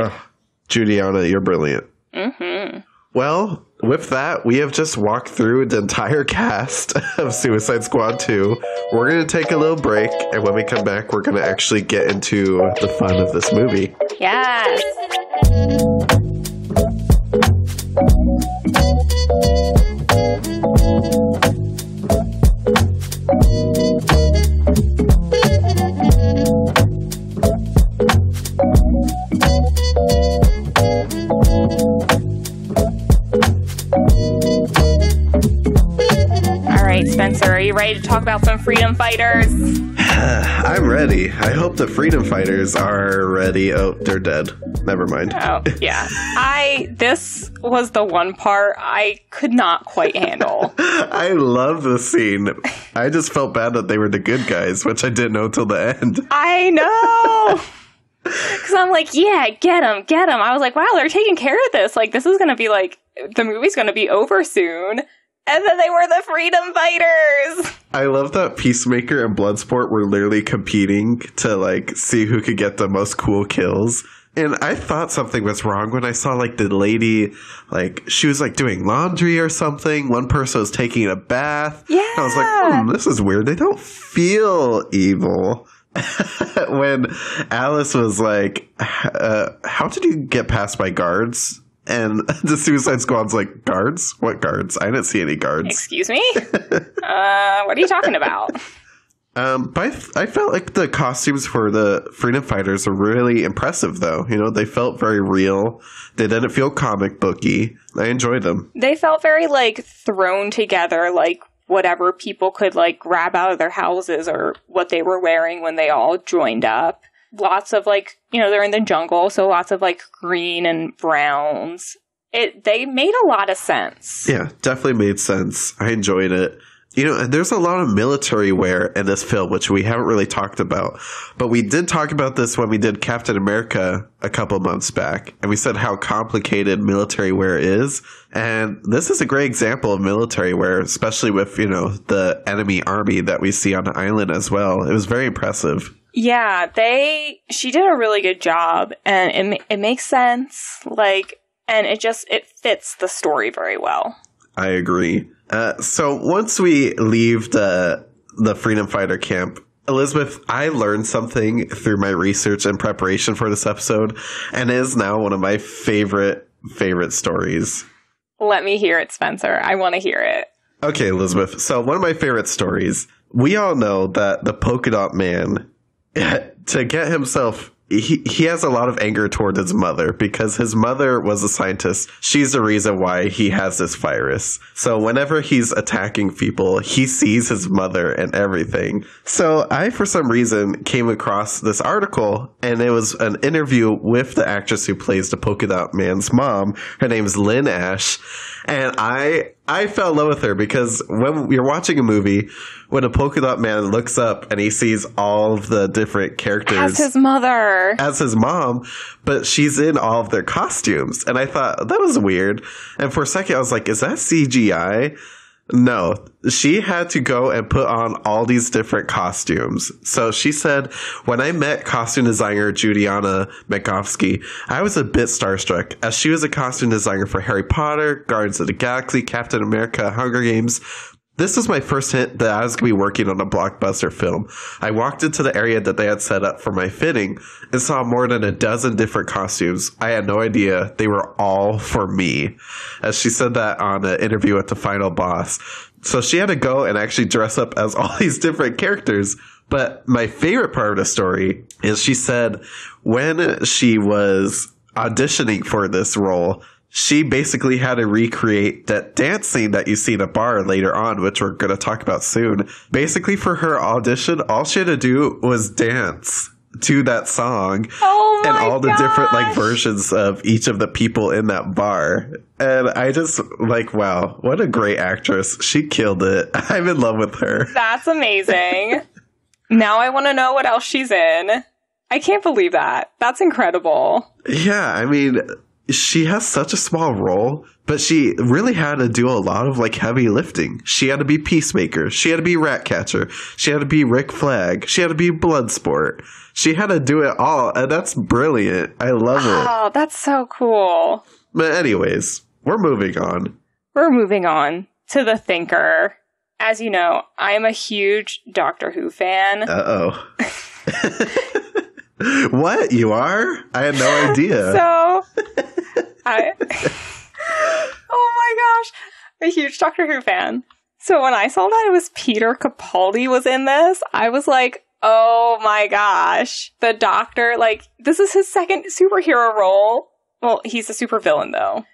Judianna, you're brilliant. Mm-hmm. Well, with that, we have just walked through the entire cast of Suicide Squad 2. We're going to take a little break, and when we come back, we're going to actually get into the fun of this movie. Yes! Spencer, are you ready to talk about some freedom fighters? I'm ready. I hope the freedom fighters are ready. Oh, they're dead. Never mind. Oh, yeah. This was the one part I could not quite handle. I love this scene. I just felt bad that they were the good guys, which I didn't know till the end. I know! Because I'm like, yeah, get them, get them. I was like, wow, they're taking care of this. This is going to be the movie's going to be over soon. And then they were the freedom fighters. I love that Peacemaker and Bloodsport were literally competing to, see who could get the most cool kills. And I thought something was wrong when I saw, the lady, she was, doing laundry or something. One person was taking a bath. Yeah. I was like, this is weird. They don't feel evil. When Alice was like, how did you get passed by guards? And the Suicide Squad's like, guards? What guards? I didn't see any guards. Excuse me? What are you talking about? But I felt like the costumes for the freedom fighters are really impressive, though. You know, they felt very real. They didn't feel comic booky. I enjoyed them. They felt very, like, thrown together, like whatever people could, like, grab out of their houses or what they were wearing when they all joined up. Lots of, like, you know, they're in the jungle, so lots of, like, green and browns. They made a lot of sense. Yeah, definitely made sense. I enjoyed it. You know, and there's a lot of military wear in this film, which we haven't really talked about. But we did talk about this when we did Captain America a couple months back. And we said how complicated military wear is. And this is a great example of military wear, especially with, you know, the enemy army that we see on the island as well. It was very impressive. Yeah, she did a really good job. And it makes sense. Like, and it fits the story very well. I agree. So once we leave the freedom fighter camp, Elizabeth, I learned something through my research and preparation for this episode, and it is now one of my favorite stories. Let me hear it, Spencer. I want to hear it. Okay, Elizabeth. So one of my favorite stories. We all know that the Polka Dot Man, to get himself... He has a lot of anger toward his mother because his mother was a scientist. She's the reason why he has this virus. So whenever he's attacking people, he sees his mother and everything. So I, for some reason, came across this article, and it was an interview with the actress who plays the Polka Dot Man's mom. Her name's Lynn Ashe. And I fell in love with her because when you're watching a movie, when a Polka Dot Man looks up and he sees all of the different characters. As his mother. As his mom. But she's in all of their costumes. And I thought, that was weird. And for a second, I was like, is that CGI? No, she had to go and put on all these different costumes. So she said, when I met costume designer Judianna Makovsky, I was a bit starstruck, as she was a costume designer for Harry Potter, Guardians of the Galaxy, Captain America, Hunger Games. This was my first hint that I was going to be working on a blockbuster film. I walked into the area that they had set up for my fitting and saw more than a dozen different costumes. I had no idea they were all for me. As she said that on an interview with the Final Boss. So she had to go and actually dress up as all these different characters. But my favorite part of the story is she said when she was auditioning for this role, she basically had to recreate that dance scene that you see in a bar later on, which we're going to talk about soon. Basically, for her audition, all she had to do was dance to that song and all the different like versions of each of the people in that bar. And I just like, wow, what a great actress. She killed it. I'm in love with her. That's amazing. Now I want to know what else she's in. I can't believe that. That's incredible. Yeah, I mean... She has such a small role, but she really had to do a lot of like heavy lifting. She had to be Peacemaker. She had to be Ratcatcher. She had to be Rick Flag. She had to be Bloodsport. She had to do it all, and that's brilliant. I love it. Oh, that's so cool. But anyways, we're moving on. We're moving on to The Thinker. As you know, I'm a huge Doctor Who fan. Uh-oh. What? You are? I had no idea. Oh my gosh, a huge Doctor Who fan. So when I saw that it was Peter Capaldi was in this, I was like, oh my gosh, the Doctor, like, this is his second superhero role. Well, he's a supervillain though.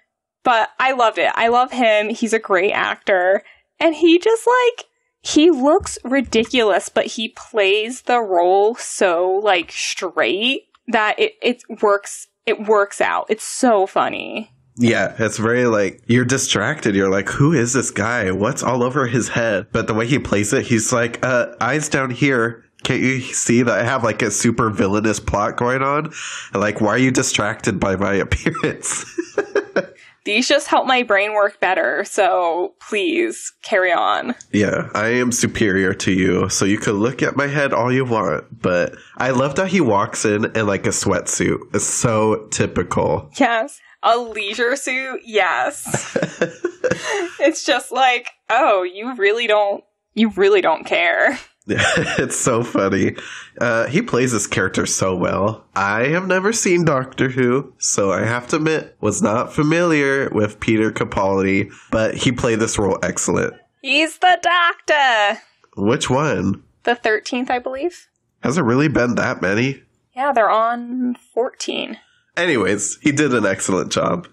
But I loved it. I love him. He's a great actor. And he just like, he looks ridiculous, but he plays the role so like straight that it works. It works out. It's so funny. Yeah, it's very like, you're distracted. You're like, who is this guy? What's all over his head? But the way he plays it, he's like, eyes down here. Can't you see that I have like a super villainous plot going on? And like, why are you distracted by my appearance? These just help my brain work better. So please carry on. Yeah, I am superior to you. So you can look at my head all you want. But I loved how he walks in like a sweatsuit. It's so typical. Yes. A leisure suit. Yes. It's just like, oh, you really don't care. It's so funny. He plays his character so well. I have never seen Doctor Who, so I have to admit, was not familiar with Peter Capaldi, but he played this role excellent. He's the Doctor. Which one? the 13th, I believe. Has it really been that many? Yeah, they're on 14. Anyways, he did an excellent job.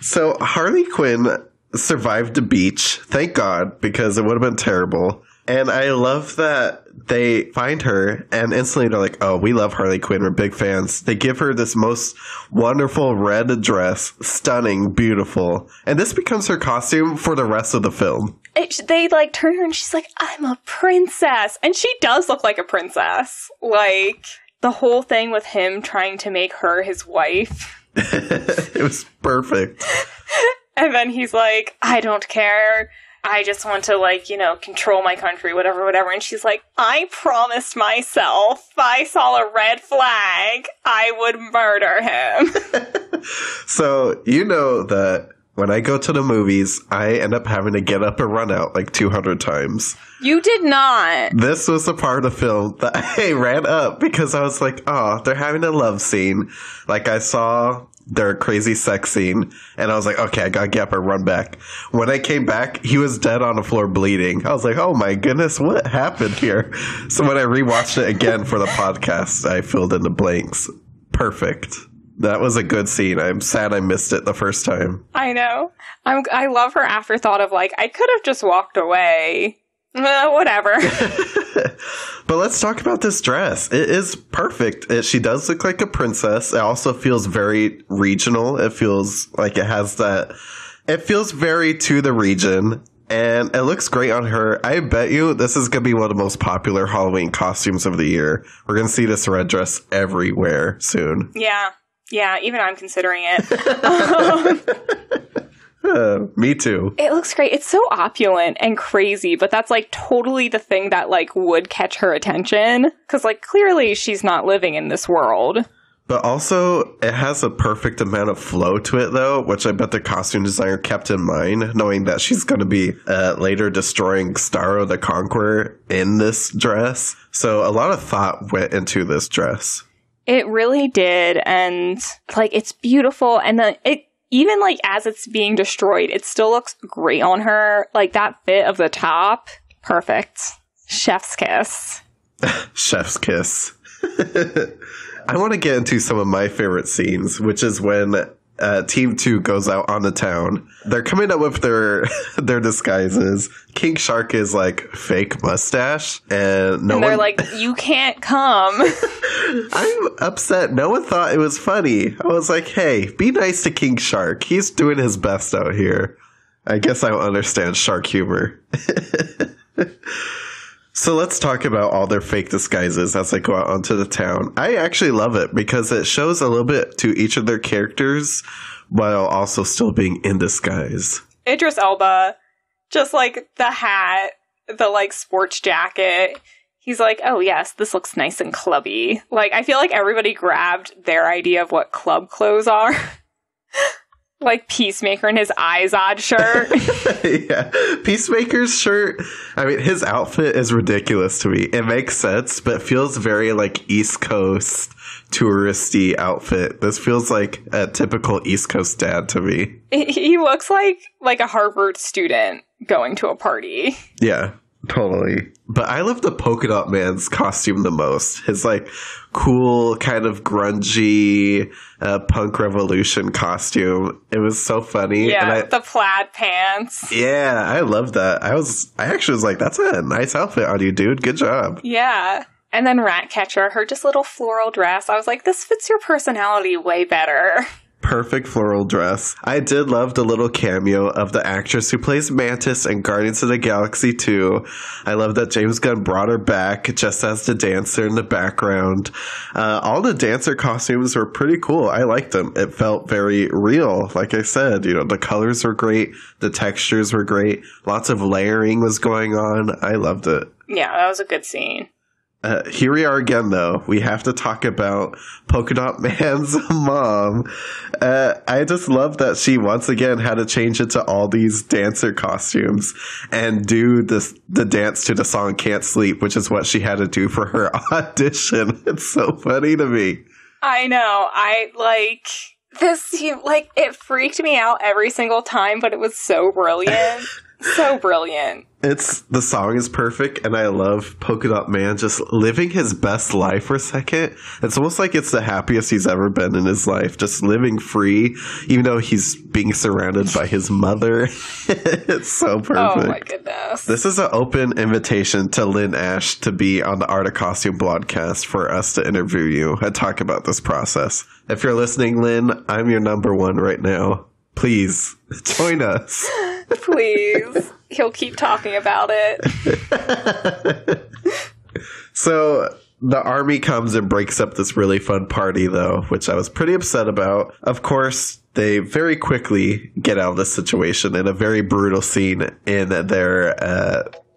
So Harley Quinn survived the beach, thank God, because it would have been terrible. And I love that they find her and instantly they're like, oh, we love Harley Quinn. We're big fans. They give her this most wonderful red dress. Stunning, beautiful. And this becomes her costume for the rest of the film. They like turn her and she's like, I'm a princess. And she does look like a princess. Like the whole thing with him trying to make her his wife. It was perfect. And then he's like, I don't care. I just want to, like, you know, control my country, whatever, whatever. And she's like, I promised myself if I saw a red flag, I would murder him. So, you know that when I go to the movies, I end up having to get up and run out like 200 times. You did not. This was the part of the film that I ran up because I was like, oh, they're having a love scene. Like, I saw their crazy sex scene, and I was like, okay, I gotta get up and run back. When I came back, he was dead on the floor bleeding. I was like, oh my goodness, what happened here? So when I rewatched it again for the podcast, I filled in the blanks. Perfect. That was a good scene. I'm sad I missed it the first time. I know. I love her afterthought of, like, I could have just walked away. Whatever. But let's talk about this dress. It is perfect. She does look like a princess. It also feels very regional. It feels like it has that. It feels very to the region. And it looks great on her. I bet you this is going to be one of the most popular Halloween costumes of the year. We're going to see this red dress everywhere soon. Yeah. Yeah. Even I'm considering it. Me too. It looks great. It's so opulent and crazy, but that's like totally the thing that like would catch her attention because like clearly she's not living in this world. But also it has a perfect amount of flow to it though, which I bet the costume designer kept in mind, knowing that she's going to be later destroying Starro the Conqueror in this dress. So a lot of thought went into this dress. It really did. And like it's beautiful and then even, like, as it's being destroyed, it still looks great on her. Like, that fit of the top, perfect. Chef's kiss. Chef's kiss. I want to get into some of my favorite scenes, which is when Team 2 goes out on the town. They're coming up with their disguises. King Shark is, like, fake mustache. And they're like, you can't come. I'm upset. No one thought it was funny. I was like, hey, be nice to King Shark. He's doing his best out here. I guess I don't understand shark humor. So let's talk about all their fake disguises as they go out onto the town. I actually love it because it shows a little bit to each of their characters while also still being in disguise. Idris Elba, just like the hat, the like sports jacket. He's like, oh, yes, this looks nice and clubby. Like, I feel like everybody grabbed their idea of what club clothes are. Like Peacemaker in his Izod shirt. Yeah. Peacemaker's shirt. I mean, his outfit is ridiculous to me. It makes sense, but feels very like East Coast touristy outfit. This feels like a typical East Coast dad to me. He looks like a Harvard student going to a party. Yeah. Totally. But I love the Polka Dot Man's costume the most. His, like, cool, kind of grungy punk revolution costume. It was so funny. Yeah, and the plaid pants. Yeah, I love that. I actually was like, that's a nice outfit on you, dude. Good job. Yeah. And then Ratcatcher, her just little floral dress. I was like, this fits your personality way better. Perfect floral dress. I did love the little cameo of the actress who plays Mantis in Guardians of the Galaxy 2. I love that James Gunn brought her back just as the dancer in the background. All the dancer costumes were pretty cool. I liked them. It felt very real. Like I said, you know, the colors were great. The textures were great. Lots of layering was going on. I loved it. Yeah, that was a good scene. Here we are again, though. We have to talk about Polka Dot Man's mom. I just love that she once again had to change it to all these dancer costumes and do the dance to the song Can't Sleep, which is what she had to do for her audition. It's so funny to me. I know. I like this. Like, it freaked me out every single time, but it was so brilliant. So brilliant. It's the song is perfect, and I love Polka Dot Man just living his best life for a second. It's almost like it's the happiest he's ever been in his life, just living free, even though he's being surrounded by his mother. It's so perfect. Oh my goodness! This is an open invitation to Lynn Ashe to be on the Art of Costume podcast for us to interview you and talk about this process. If you're listening, Lynn, I'm your number one right now. Please join us. Please. He'll keep talking about it. So the army comes and breaks up this really fun party, though, which I was pretty upset about. Of course, they very quickly get out of this situation in a very brutal scene in their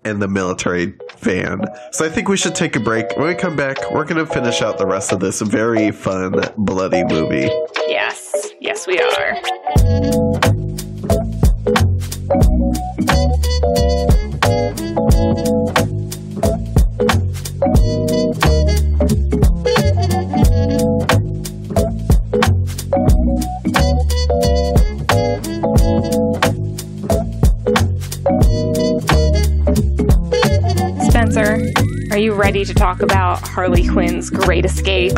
in the military van. So I think we should take a break. When we come back, we're going to finish out the rest of this very fun, bloody movie. Yes. Yes, we are. Spencer, are you ready to talk about Harley Quinn's Great Escape?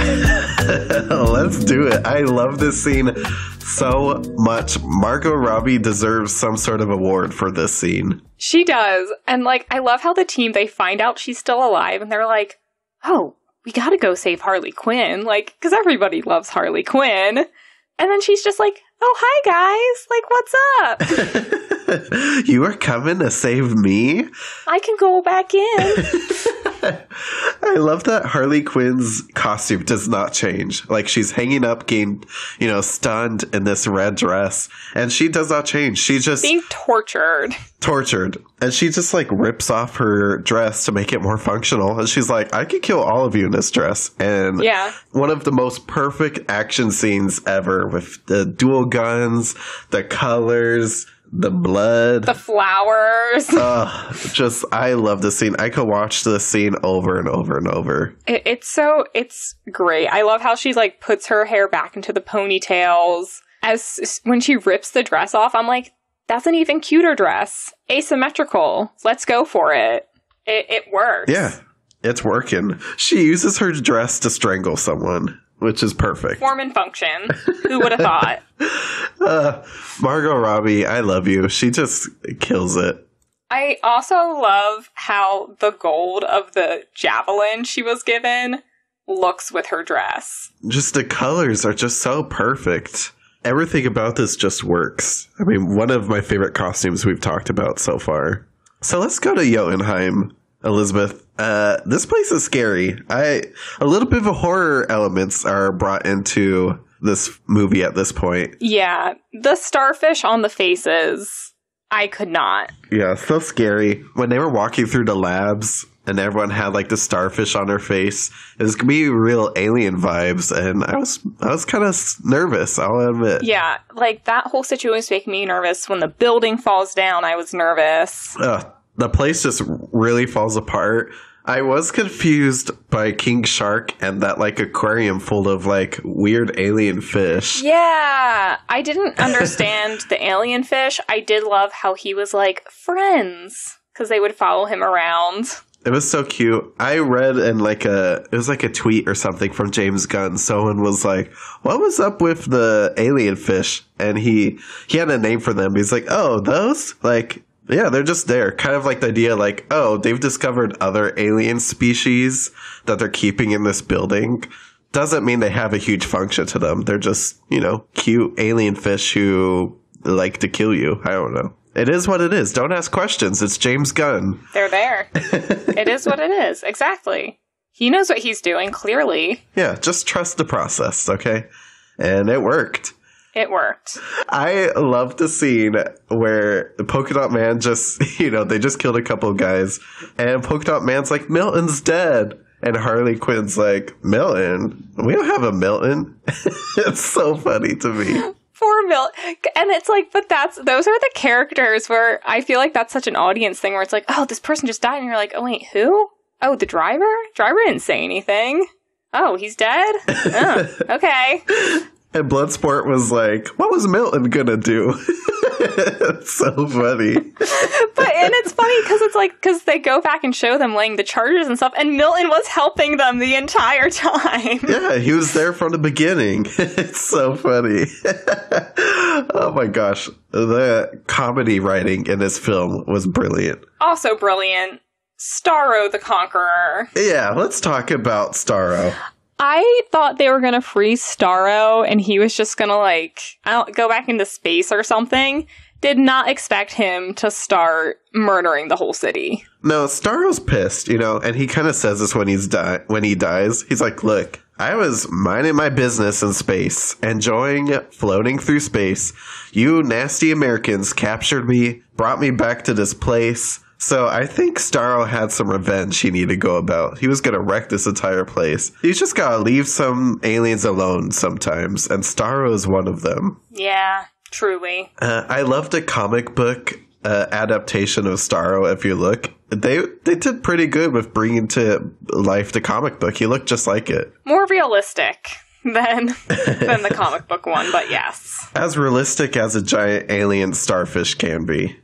Let's do it. I love this scene so much. Margot Robbie deserves some sort of award for this scene. She does. And like, I love how the team, they find out she's still alive and they're like, oh, we got to go save Harley Quinn. Like, because everybody loves Harley Quinn. And then she's just like, oh, hi, guys. Like, what's up? You are coming to save me? I can go back in. I love that Harley Quinn's costume does not change. Like, she's hanging up, getting, you know, stunned in this red dress. And she does not change. She's just... being tortured. Tortured. And she just, like, rips off her dress to make it more functional. And she's like, I could kill all of you in this dress. And yeah, one of the most perfect action scenes ever with the dual guns, the colors... the blood. The flowers. Just, I love this scene. I could watch this scene over and over and over. It's great. I love how she, like, puts her hair back into the ponytails. When she rips the dress off, I'm like, that's an even cuter dress. Asymmetrical. Let's go for it. It works. Yeah, it's working. She uses her dress to strangle someone, which is perfect. Form and function. Who would have thought? Margot Robbie, I love you. She just kills it. I also love how the gold of the javelin she was given looks with her dress. Just the colors are just so perfect. Everything about this just works. I mean, one of my favorite costumes we've talked about so far. So let's go to Jotunheim, Elizabeth. This place is scary. A little bit of horror elements are brought into this movie at this point. Yeah. The starfish on the faces. I could not. Yeah, so scary. When they were walking through the labs and everyone had like the starfish on their face, it was going to be real alien vibes. And I was kind of nervous, I'll admit. Yeah, like that whole situation was making me nervous. When the building falls down, I was nervous. The place just really falls apart. I was confused by King Shark and that, like, aquarium full of, like, weird alien fish. Yeah! I didn't understand the alien fish. I did love how he was, like, friends, because they would follow him around. It was so cute. I read in, like, it was a tweet or something from James Gunn. Someone was like, what was up with the alien fish? And he had a name for them. He's like, oh, those? Like... yeah, they're just there. Kind of like the idea like, oh, they've discovered other alien species that they're keeping in this building. Doesn't mean they have a huge function to them. They're just, you know, cute alien fish who like to kill you. I don't know. It is what it is. Don't ask questions. It's James Gunn. They're there. It is what it is. Exactly. He knows what he's doing, clearly. Yeah, just trust the process, okay? And it worked. It worked. I love the scene where the Polka Dot Man just, you know, they just killed a couple of guys. And Polka Dot Man's like, Milton's dead. And Harley Quinn's like, Milton? We don't have a Milton. It's so funny to me. Poor Milton. And it's like, but those are the characters where I feel like that's such an audience thing where it's like, oh, this person just died. And you're like, oh, wait, who? Oh, the driver? Driver didn't say anything. Oh, he's dead? Oh, okay. And Bloodsport was like, what was Milton gonna do? It's so funny. And it's funny because it's like, because they go back and show them laying the charges and stuff, and Milton was helping them the entire time. Yeah, he was there from the beginning. It's so funny. Oh my gosh. The comedy writing in this film was brilliant. Also brilliant, Starro the Conqueror. Yeah, let's talk about Starro. I thought they were going to freeze Starro and he was just going to, like, go back into space or something. Did not expect him to start murdering the whole city. No, Starro's pissed, you know, and he kind of says this when he dies. He's like, look, I was minding my business in space, enjoying floating through space. You nasty Americans captured me, brought me back to this place. So I think Starro had some revenge he needed to go about. He was going to wreck this entire place. He's just got to leave some aliens alone sometimes, and Starro is one of them. Yeah, truly. I loved a comic book adaptation of Starro, if you look. They did pretty good with bringing to life the comic book. He looked just like it. More realistic than the comic book one, but yes. As realistic as a giant alien starfish can be.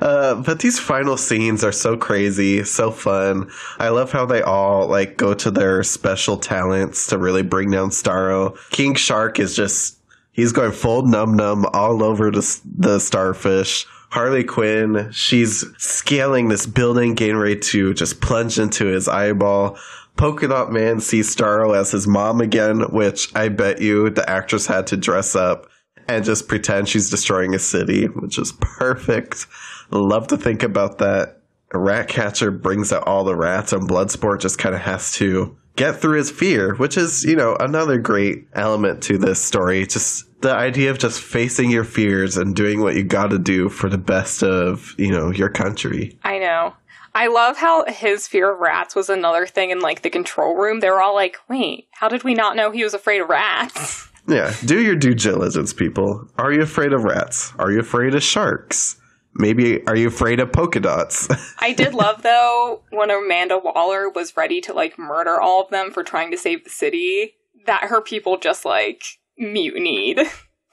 But these final scenes are so crazy, so fun. I love how they all, like, go to their special talents to really bring down Starro. King Shark is just, he's going full num-num all over the starfish. Harley Quinn, she's scaling this building, getting ready to just plunge into his eyeball. Polka Dot Man sees Starro as his mom again, which I bet you the actress had to dress up and just pretend she's destroying a city, which is perfect. Love to think about that. Ratcatcher brings out all the rats, and Bloodsport just kind of has to get through his fear, which is, you know, another great element to this story. Just the idea of just facing your fears and doing what you gotta do for the best of, you know, your country. I know. I love how his fear of rats was another thing in, like, the control room. They were all like, wait, how did we not know he was afraid of rats? Yeah, do your due diligence, people. Are you afraid of rats? Are you afraid of sharks? Maybe are you afraid of polka dots? I did love, though, when Amanda Waller was ready to, like, murder all of them for trying to save the city, that her people just, like, mutinied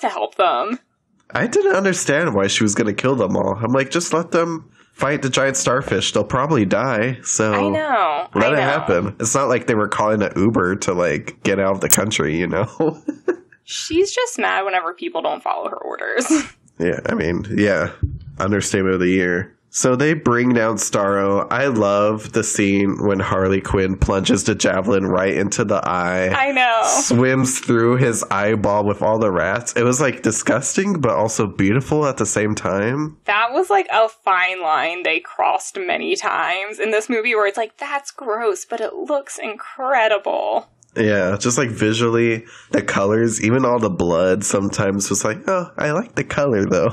to help them. I didn't understand why she was going to kill them all. I'm like, just let them fight the giant starfish. They'll probably die. So I know. Let it happen. It's not like they were calling an Uber to, like, get out of the country, you know? She's just mad whenever people don't follow her orders. Yeah, I mean, yeah. Understatement of the year. So they bring down Starro. I love the scene when Harley Quinn plunges the javelin right into the eye. I know. Swims through his eyeball with all the rats. It was, like, disgusting, but also beautiful at the same time. That was, like, a fine line they crossed many times in this movie where it's like, that's gross, but it looks incredible. Yeah, just, like, visually, the colors, even all the blood sometimes was like, oh, I like the color, though.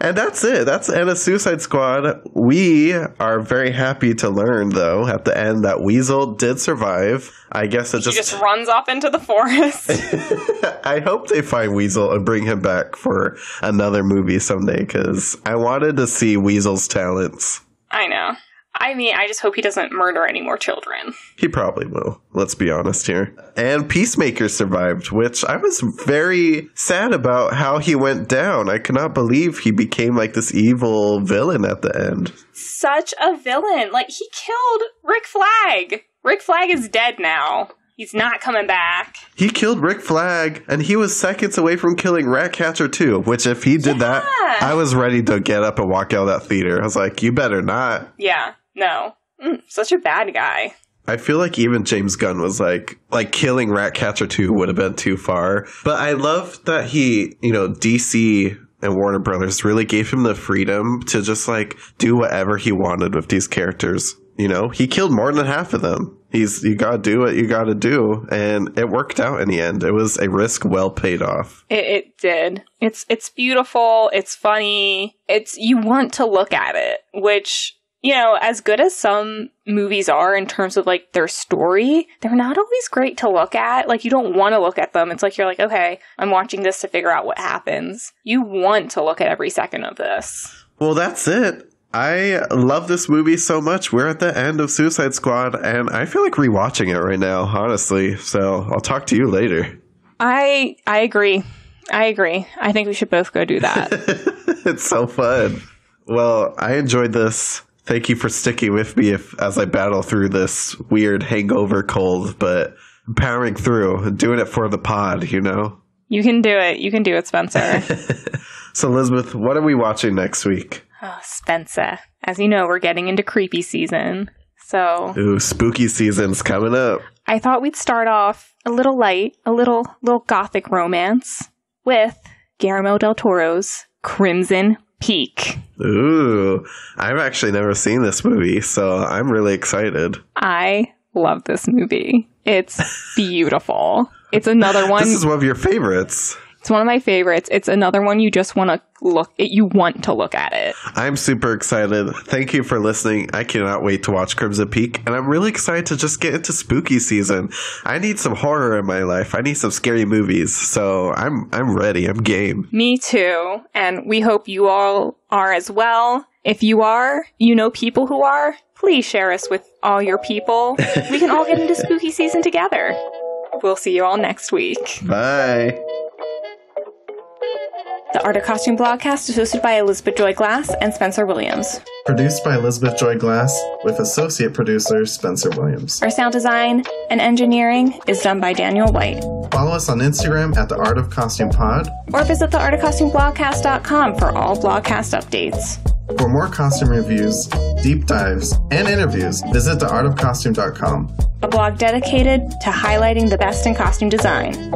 And that's it. That's the end of Suicide Squad. We are very happy to learn, though, at the end that Weasel did survive. I guess it just runs off into the forest. I hope they find Weasel and bring him back for another movie someday, because I wanted to see Weasel's talents. I know. I mean, I just hope he doesn't murder any more children. He probably will. Let's be honest here. And Peacemaker survived, which I was very sad about how he went down. I cannot believe he became, like, this evil villain at the end. Such a villain. Like, he killed Rick Flag. Rick Flag is dead now. He's not coming back. He killed Rick Flag, and he was seconds away from killing Ratcatcher too, which if he did that, I was ready to get up and walk out of that theater. I was like, you better not. Yeah. No. Such a bad guy. I feel like even James Gunn was like killing Ratcatcher 2 would have been too far. But I love that he, you know, DC and Warner Brothers really gave him the freedom to just, like, do whatever he wanted with these characters. You know, he killed more than half of them. You gotta do what you gotta do. And it worked out in the end. It was a risk well paid off. It did. It's beautiful. It's funny. You want to look at it, which, you know, as good as some movies are in terms of, like, their story, they're not always great to look at. Like, you don't want to look at them. It's like, you're like, okay, I'm watching this to figure out what happens. You want to look at every second of this. Well, that's it. I love this movie so much. We're at the end of Suicide Squad, and I feel like rewatching it right now, honestly. So I'll talk to you later. I agree. I agree. I think we should both go do that. It's so fun. Well, I enjoyed this. Thank you for sticking with me as I battle through this weird hangover cold, but I'm powering through and doing it for the pod, you know? You can do it. You can do it, Spencer. So, Elizabeth, what are we watching next week? Oh, Spencer. As you know, we're getting into creepy season. So, ooh, spooky season's coming up. I thought we'd start off a little light, a little gothic romance with Guillermo del Toro's Crimson Peak. Ooh, I've actually never seen this movie, so I'm really excited. I love this movie. It's beautiful. It's another one. This is one of your favorites. It's one of my favorites. It's another one you just want to look at. You want to look at it. I'm super excited. Thank you for listening. I cannot wait to watch Crimson Peak. And I'm really excited to just get into spooky season. I need some horror in my life. I need some scary movies. So I'm ready. I'm game. Me too. And we hope you all are as well. If you are, you know people who are, please share us with all your people. We can all get into spooky season together. We'll see you all next week. Bye. The Art of Costume Blogcast is hosted by Elizabeth Joy Glass and Spencer Williams. Produced by Elizabeth Joy Glass with associate producer Spencer Williams. Our sound design and engineering is done by Daniel White. Follow us on Instagram at The Art of Costume Pod. Or visit theartofcostumeblogcast.com for all blogcast updates. For more costume reviews, deep dives, and interviews, visit theartofcostume.com. A blog dedicated to highlighting the best in costume design.